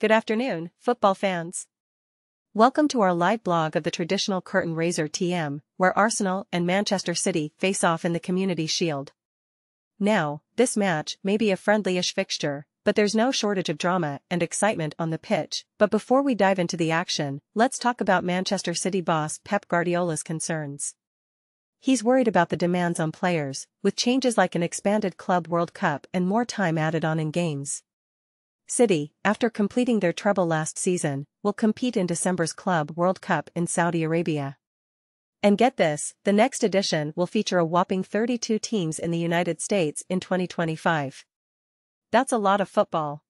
Good afternoon, football fans. Welcome to our live blog of the traditional curtain raiser TM, where Arsenal and Manchester City face off in the Community Shield. Now, this match may be a friendly-ish fixture, but there's no shortage of drama and excitement on the pitch. But before we dive into the action, let's talk about Manchester City boss Pep Guardiola's concerns. He's worried about the demands on players, with changes like an expanded Club World Cup and more time added on in games. City, after completing their treble last season, will compete in December's Club World Cup in Saudi Arabia. And get this, the next edition will feature a whopping 32 teams in the United States in 2025. That's a lot of football.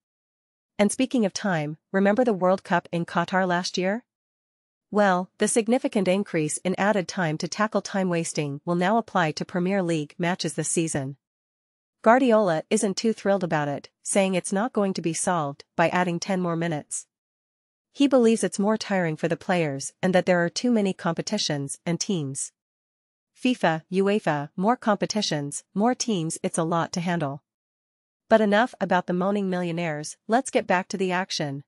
And speaking of time, remember the World Cup in Qatar last year? Well, the significant increase in added time to tackle time wasting will now apply to Premier League matches this season. Guardiola isn't too thrilled about it, saying it's not going to be solved by adding 10 more minutes. He believes it's more tiring for the players and that there are too many competitions and teams. FIFA, UEFA, more competitions, more teams, it's a lot to handle. But enough about the moaning millionaires, let's get back to the action.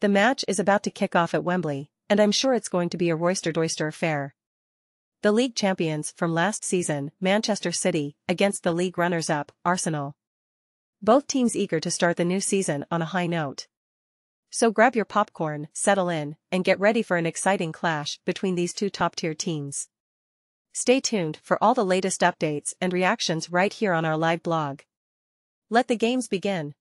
The match is about to kick off at Wembley, and I'm sure it's going to be a roister-doister affair. The league champions from last season, Manchester City, against the league runners-up, Arsenal. Both teams eager to start the new season on a high note. So grab your popcorn, settle in, and get ready for an exciting clash between these two top-tier teams. Stay tuned for all the latest updates and reactions right here on our live blog. Let the games begin.